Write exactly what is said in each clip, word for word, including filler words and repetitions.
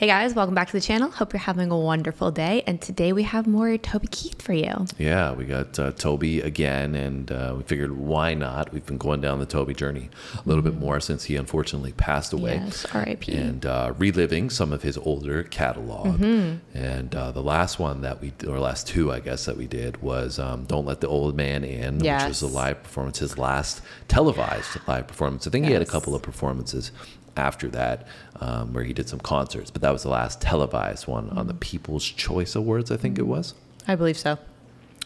Hey guys, welcome back to the channel. Hope you're having a wonderful day. And today we have more Toby Keith for you. Yeah, we got uh, Toby again, and uh, we figured why not? We've been going down the Toby journey a little mm-hmm. bit more since he unfortunately passed away. Yes, R I P. And uh, reliving some of his older catalog. Mm-hmm. And uh, the last one that we, or last two, I guess, that we did was um, Don't Let the Old Man In, yes. which was a live performance, his last televised live performance. I think yes. he had a couple of performances after that, um, where he did some concerts, but that was the last televised one mm-hmm. on the People's Choice Awards, I think it was. I believe so.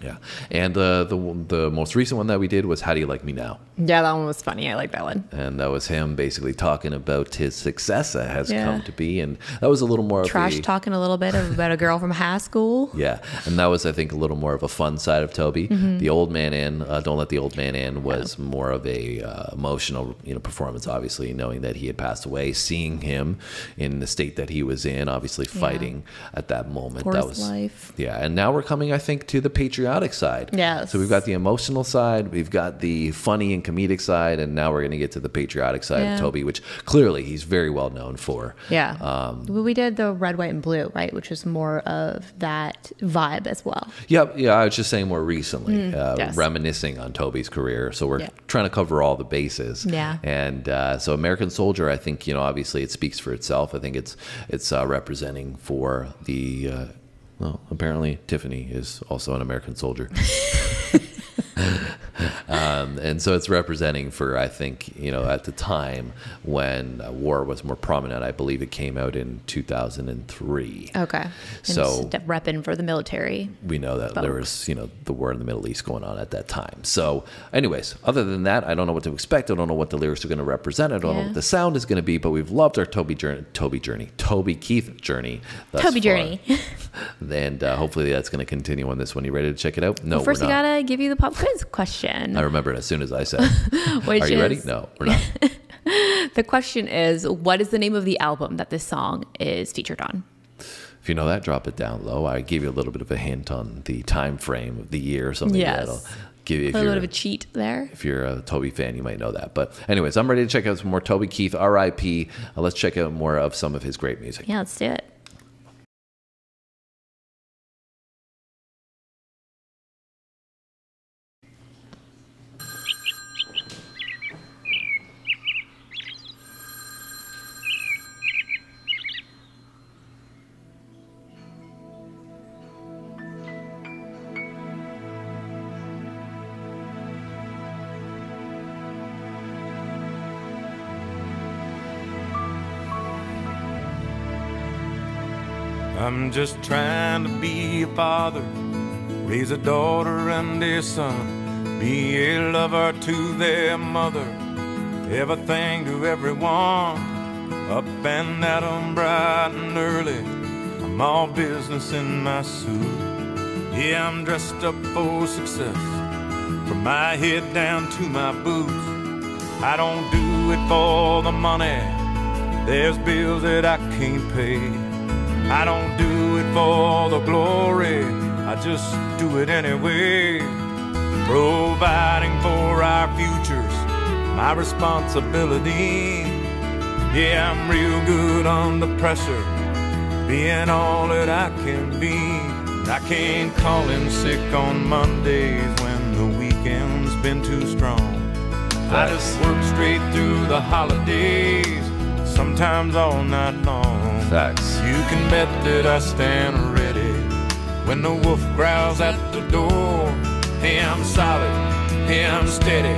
Yeah, and uh, the the most recent one that we did was How Do You Like Me Now? Yeah, that one was funny. I like that one. And that was him basically talking about his success that has yeah. come to be, and that was a little more trash of a, talking a little bit about a girl from high school. Yeah, and that was I think a little more of a fun side of Toby. Mm-hmm. The Old Man In, uh, Don't Let the Old Man In, was yeah. more of a uh, emotional you know performance. Obviously, knowing that he had passed away, seeing him in the state that he was in, obviously fighting yeah. at that moment. That was life. Yeah, and now we're coming, I think, to the Patreon side. Yes. So we've got the emotional side, we've got the funny and comedic side, and now we're going to get to the patriotic side yeah. of Toby, which clearly he's very well known for. Yeah. Um, well, we did the Red, White, and Blue, right? Which is more of that vibe as well. Yeah. Yeah. I was just saying more recently, mm, uh, yes. reminiscing on Toby's career. So we're yeah. trying to cover all the bases. Yeah. And uh, so American Soldier, I think, you know, obviously it speaks for itself. I think it's, it's uh, representing for the... Uh, Well, apparently Tiffany is also an American soldier. um, and so it's representing for, I think, you know, at the time when war was more prominent. I believe it came out in two thousand three. Okay. And so repping for the military. We know that folk. There was, you know, the war in the Middle East going on at that time. So anyways, other than that, I don't know what to expect. I don't know what the lyrics are going to represent. I don't yeah. know what the sound is going to be, but we've loved our Toby journey, Toby journey, Toby Keith journey. Toby far. journey. And uh, hopefully that's going to continue on this one. You ready to check it out? No, well, first we're not. I got to give you the pop quiz question. I remember it as soon as I said it. Are you is... ready? No, we're not. The question is, what is the name of the album that this song is featured on? If you know that, drop it down low. I gave you a little bit of a hint on the time frame of the year or something. Yes. That'll give you a little bit of a cheat there. If you're a Toby fan, you might know that. But anyways, I'm ready to check out some more Toby Keith, R I P. Uh, let's check out more of some of his great music. Yeah, let's do it. I'm just trying to be a father, raise a daughter and a son, be a lover to their mother, everything to everyone. Up and at 'em bright and early, I'm all business in my suit. Yeah, I'm dressed up for success, from my head down to my boots. I don't do it for the money, there's bills that I can't pay. I don't do it for the glory, I just do it anyway. Providing for our futures, my responsibility. Yeah, I'm real good under pressure, being all that I can be. I can't call in sick on Mondays when the weekend's been too strong. I just work straight through the holidays, sometimes all night long. Facts. You can bet that I stand ready when the wolf growls at the door. Hey, I'm solid, hey, I'm steady,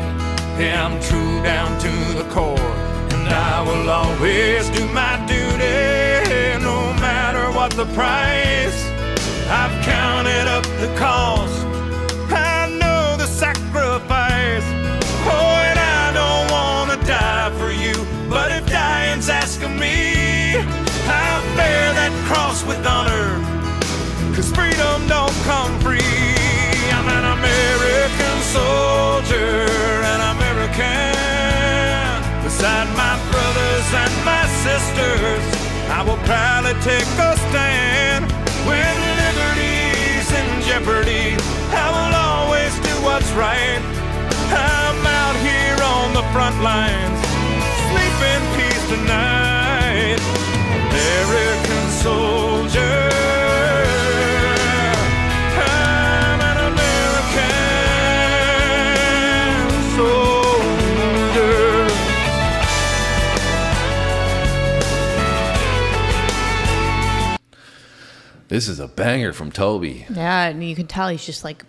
hey, I'm true down to the core. And I will always do my duty, no matter what the price. I've counted up the cost, I know the sacrifice. Oh, and I don't want to die for you, but if dying's asking me, I bear that cross with honor, 'cause freedom don't come free. I'm an American soldier, an American. Beside my brothers and my sisters, I will proudly take a stand. When liberty's in jeopardy, I will always do what's right. I'm out here on the front lines, sleep in peace tonight. American This is a banger from Toby. Yeah, and you can tell he's just like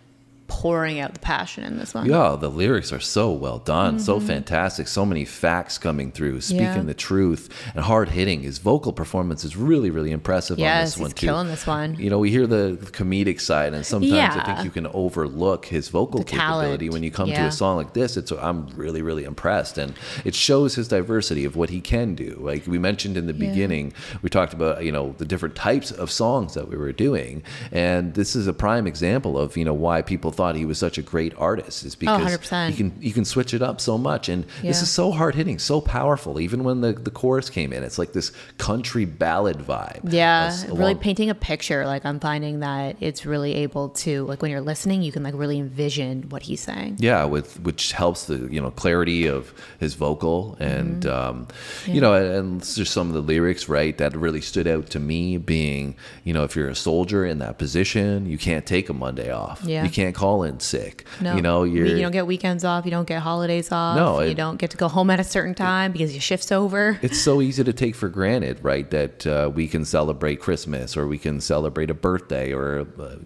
pouring out the passion in this one. Yeah, the lyrics are so well done, mm-hmm. so fantastic, so many facts coming through, speaking yeah. the truth and hard hitting. His vocal performance is really, really impressive yes, on this one too. Yes, he's killing this one. You know, we hear the comedic side, and sometimes yeah. I think you can overlook his vocal the capability talent. When you come yeah. to a song like this. It's I'm really, really impressed, and it shows his diversity of what he can do. Like we mentioned in the yeah. beginning, we talked about you know the different types of songs that we were doing, and this is a prime example of you know why people thought he was such a great artist is because oh, he can you can switch it up so much, and yeah. this is so hard hitting, so powerful. Even when the the chorus came in, it's like this country ballad vibe. Yeah, really painting a picture. Like I'm finding that it's really able to like when you're listening, you can like really envision what he's saying. Yeah, with which helps the you know clarity of his vocal and mm-hmm. um, yeah. you know and just some of the lyrics right that really stood out to me being you know if you're a soldier in that position, you can't take a Monday off. Yeah, you can't call. in sick no. you know you're, you don't get weekends off, you don't get holidays off, no, it, you don't get to go home at a certain time because your shift's over. It's so easy to take for granted right that uh, we can celebrate Christmas or we can celebrate a birthday or a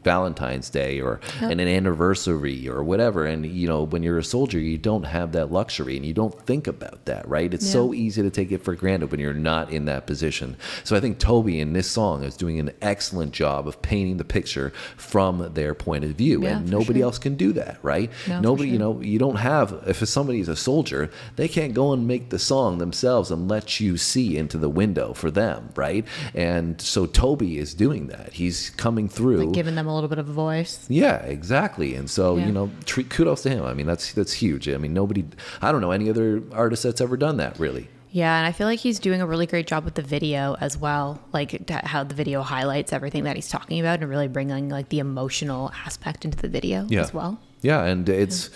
Valentine's Day or yep. and an anniversary or whatever, and you know when you're a soldier you don't have that luxury and you don't think about that right it's yeah. so easy to take it for granted when you're not in that position. So I think Toby in this song is doing an excellent job of painting the picture from their point of view yeah, and nobody Nobody else can do that, right? No, Nobody, sure. you know, you don't have, if somebody's a soldier, they can't go and make the song themselves and let you see into the window for them, right? And so Toby is doing that. He's coming through. Like giving them a little bit of a voice. Yeah, exactly. And so, yeah. you know, kudos to him. I mean, that's that's huge. I mean, nobody, I don't know any other artist that's ever done that, really. Yeah, and I feel like he's doing a really great job with the video as well, like how the video highlights everything that he's talking about and really bringing like the emotional aspect into the video yeah. as well. Yeah, and it's,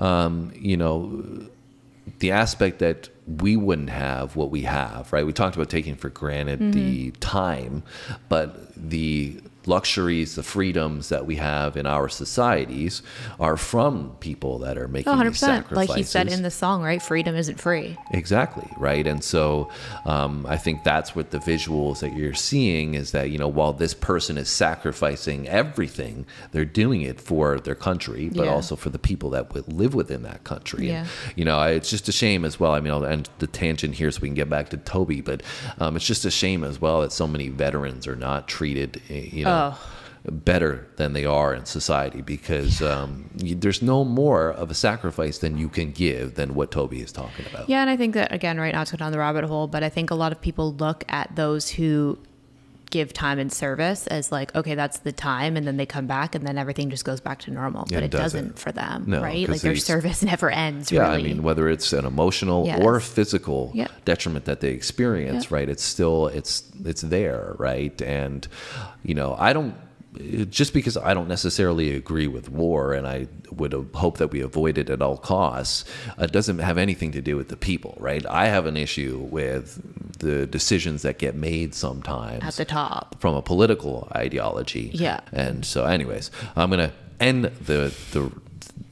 um, you know, the aspect that we wouldn't have what we have, right? We talked about taking for granted mm-hmm. the time, but the luxuries, the freedoms that we have in our societies are from people that are making oh, these sacrifices. Like he said in the song, right? Freedom isn't free. Exactly, right? And so um, I think that's what the visuals that you're seeing is that, you know, while this person is sacrificing everything, they're doing it for their country, but yeah. also for the people that would live within that country. Yeah. And, you know, it's just a shame as well. I mean, I'll end the tangent here so we can get back to Toby, but um, it's just a shame as well that so many veterans are not treated, you know, uh, Oh. better than they are in society because um, you, there's no more of a sacrifice than you can give than what Toby is talking about. Yeah, and I think that, again, right now to go down the rabbit hole, but I think a lot of people look at those who give time and service as like, okay, that's the time, and then they come back and then everything just goes back to normal, yeah, but it doesn't, doesn't for them, no, right? Like their service never ends, yeah, really. I mean, whether it's an emotional yes. or physical yep. detriment that they experience, yep. right? It's still, it's, it's there, right? And, you know, I don't, just because I don't necessarily agree with war and I would hope that we avoid it at all costs, it doesn't have anything to do with the people, right? I have an issue with the decisions that get made sometimes at the top from a political ideology. Yeah. And so anyways, I'm going to end the, the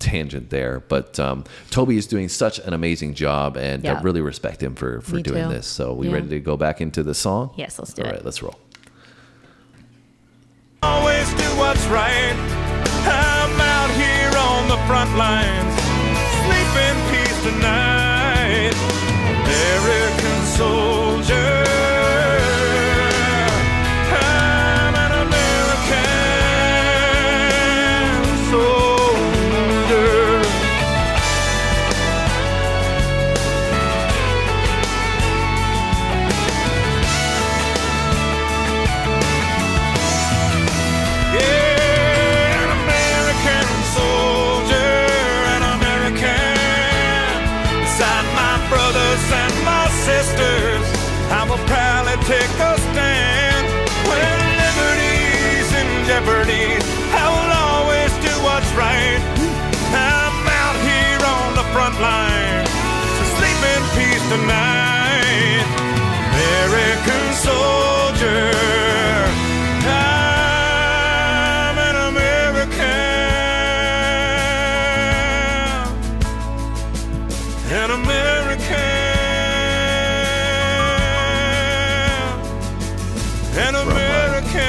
tangent there, but um, Toby is doing such an amazing job and yeah. I really respect him for, for doing too. this. So we yeah. ready to go back into the song? Yes, let's do all it. All right, let's roll. Always do what's right. I'm out here on the front lines. Sleep in peace tonight, American soldier. I'm an American soldier. Yeah. Take a stand when liberty's in jeopardy. I will always do what's right. I'm out here on the front line, so sleep in peace tonight, American soldier. I'm an American, an American. An American.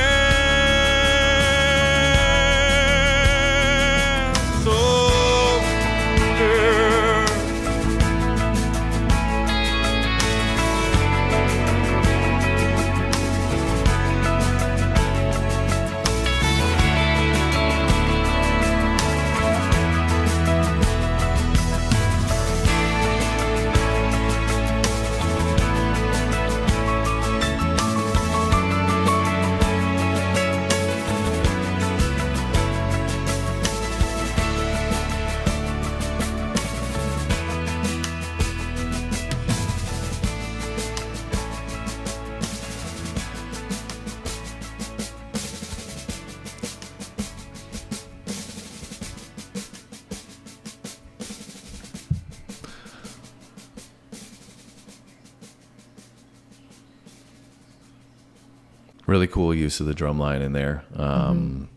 really cool use of the drum line in there. Um,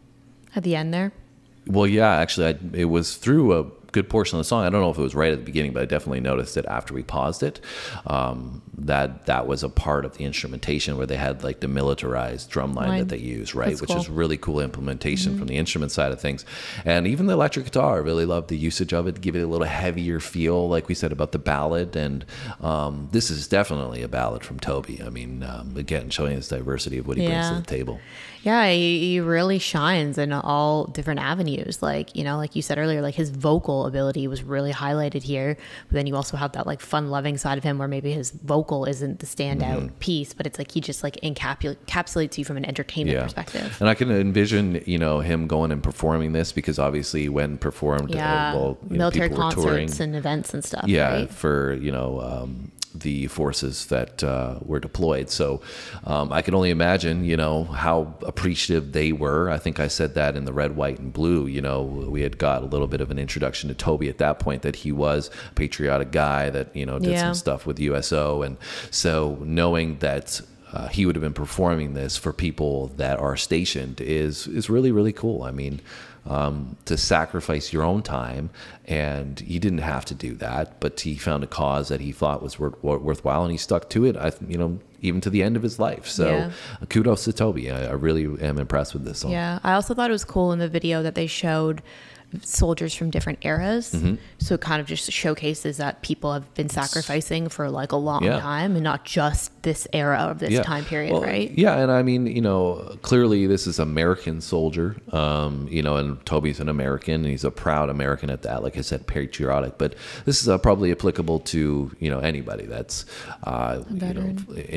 mm-hmm. At the end there? Well, yeah, actually, I, it was through a good portion of the song. I don't know if it was right at the beginning, but I definitely noticed it after we paused it. Um, that that was a part of the instrumentation where they had like the militarized drum line, line. that they use, right? That's Which cool. is really cool implementation mm-hmm. from the instrument side of things. And even the electric guitar, I really loved the usage of it, give it a little heavier feel, like we said about the ballad. And um, this is definitely a ballad from Toby. I mean, um, again, showing his diversity of what he yeah. brings to the table. Yeah, he, he really shines in all different avenues. Like, you know, like you said earlier, like his vocal ability was really highlighted here. But then you also have that like fun loving side of him where maybe his vocal isn't the standout mm-hmm. piece, but it's like he just like encapsulates you from an entertainment yeah. perspective. And I can envision, you know, him going and performing this because obviously when performed, yeah. uh, well, you military know, people concerts were touring, and events and stuff. Yeah, right? for, you know, um, the forces that uh, were deployed. So um, I can only imagine, you know, how appreciative they were. I think I said that in the Red, White, and Blue, you know, we had got a little bit of an introduction to Toby at that point, that he was a patriotic guy that, you know, did yeah. some stuff with U S O. And so knowing that uh, he would have been performing this for people that are stationed is, is really, really cool. I mean, Um, to sacrifice your own time, and he didn't have to do that, but he found a cause that he thought was worth, worthwhile, and he stuck to it, I, you know, even to the end of his life. So yeah. kudos to Toby. I, I really am impressed with this song. Yeah, I also thought it was cool in the video that they showed soldiers from different eras. Mm-hmm. So it kind of just showcases that people have been sacrificing for like a long yeah. time and not just this era of this yeah. time period, well, right? Yeah. And I mean, you know, clearly this is American Soldier, um, you know, and Toby's an American and he's a proud American at that. Like I said, patriotic, but this is uh, probably applicable to, you know, anybody that's, uh, you know,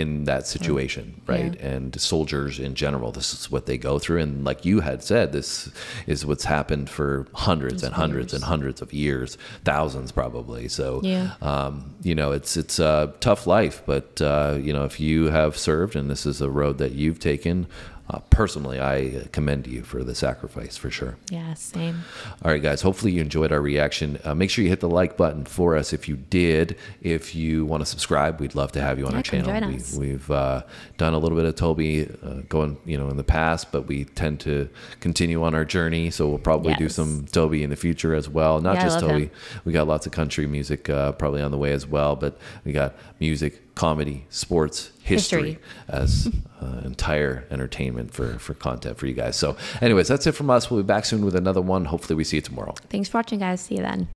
in that situation. Yeah. Right. Yeah. And soldiers in general, this is what they go through. And like you had said, this is what's happened for hundreds and hundreds and hundreds of years, thousands probably. So, yeah. um, you know, it's, it's a tough life, but, uh, you know, if you have served and this is a road that you've taken, uh, personally, I commend you for the sacrifice for sure. Yeah, same. All right, guys, hopefully you enjoyed our reaction. Uh, make sure you hit the like button for us if you did. If you want to subscribe, we'd love to have you on yeah, our channel. We, we've uh, done a little bit of Toby uh, going, you know, in the past, but we tend to continue on our journey. So we'll probably yes. do some Toby in the future as well. Not yeah, just Toby. Him. We got lots of country music uh, probably on the way as well, but we got music, comedy, sports, history, history. as uh, entire entertainment for, for content for you guys. So anyways, that's it from us. We'll be back soon with another one. Hopefully we see you tomorrow. Thanks for watching, guys. See you then.